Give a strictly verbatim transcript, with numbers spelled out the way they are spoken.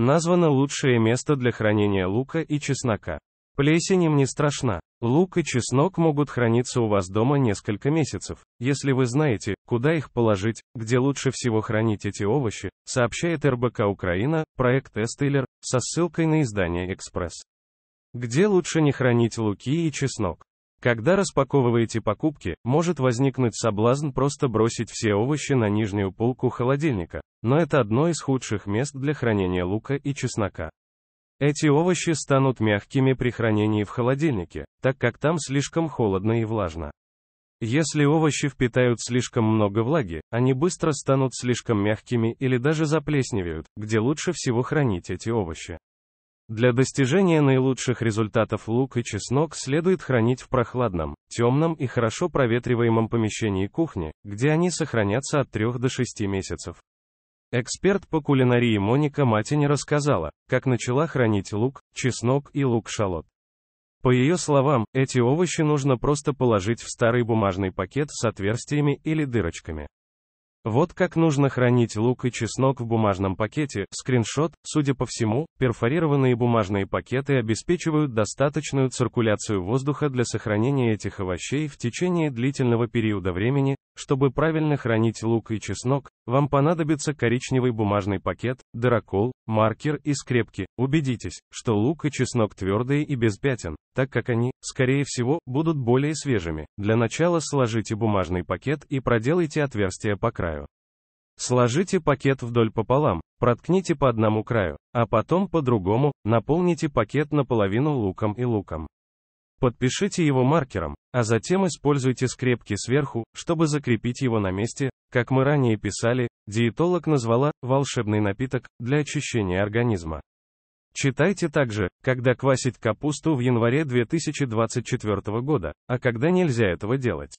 Названо лучшее место для хранения лука и чеснока. Плесень им не страшна. Лук и чеснок могут храниться у вас дома несколько месяцев. Если вы знаете, куда их положить, где лучше всего хранить эти овощи, сообщает эр бэ ка Украина, проект Styler, со ссылкой на издание «Экспресс». Где лучше не хранить луки и чеснок? Когда распаковываете покупки, может возникнуть соблазн просто бросить все овощи на нижнюю полку холодильника, но это одно из худших мест для хранения лука и чеснока. Эти овощи станут мягкими при хранении в холодильнике, так как там слишком холодно и влажно. Если овощи впитают слишком много влаги, они быстро станут слишком мягкими или даже заплесневеют, где лучше всего хранить эти овощи. Для достижения наилучших результатов лук и чеснок следует хранить в прохладном, темном и хорошо проветриваемом помещении кухни, где они сохранятся от трёх до шести месяцев. Эксперт по кулинарии Моника Матиня рассказала, как начала хранить лук, чеснок и лук-шалот. По ее словам, эти овощи нужно просто положить в старый бумажный пакет с отверстиями или дырочками. Вот как нужно хранить лук и чеснок в бумажном пакете. Скриншот. Судя по всему, перфорированные бумажные пакеты обеспечивают достаточную циркуляцию воздуха для сохранения этих овощей в течение длительного периода времени. Чтобы правильно хранить лук и чеснок, вам понадобится коричневый бумажный пакет, дырокол, маркер и скрепки. Убедитесь, что лук и чеснок твердые и без пятен, так как они, скорее всего, будут более свежими. Для начала сложите бумажный пакет и проделайте отверстие по краю. Сложите пакет вдоль пополам, проткните по одному краю, а потом по другому, наполните пакет наполовину луком и луком. Подпишите его маркером, а затем используйте скрепки сверху, чтобы закрепить его на месте. Как мы ранее писали, диетолог назвала «волшебный напиток» для очищения организма. Читайте также, когда квасить капусту в январе две тысячи двадцать четвёртого года, а когда нельзя этого делать.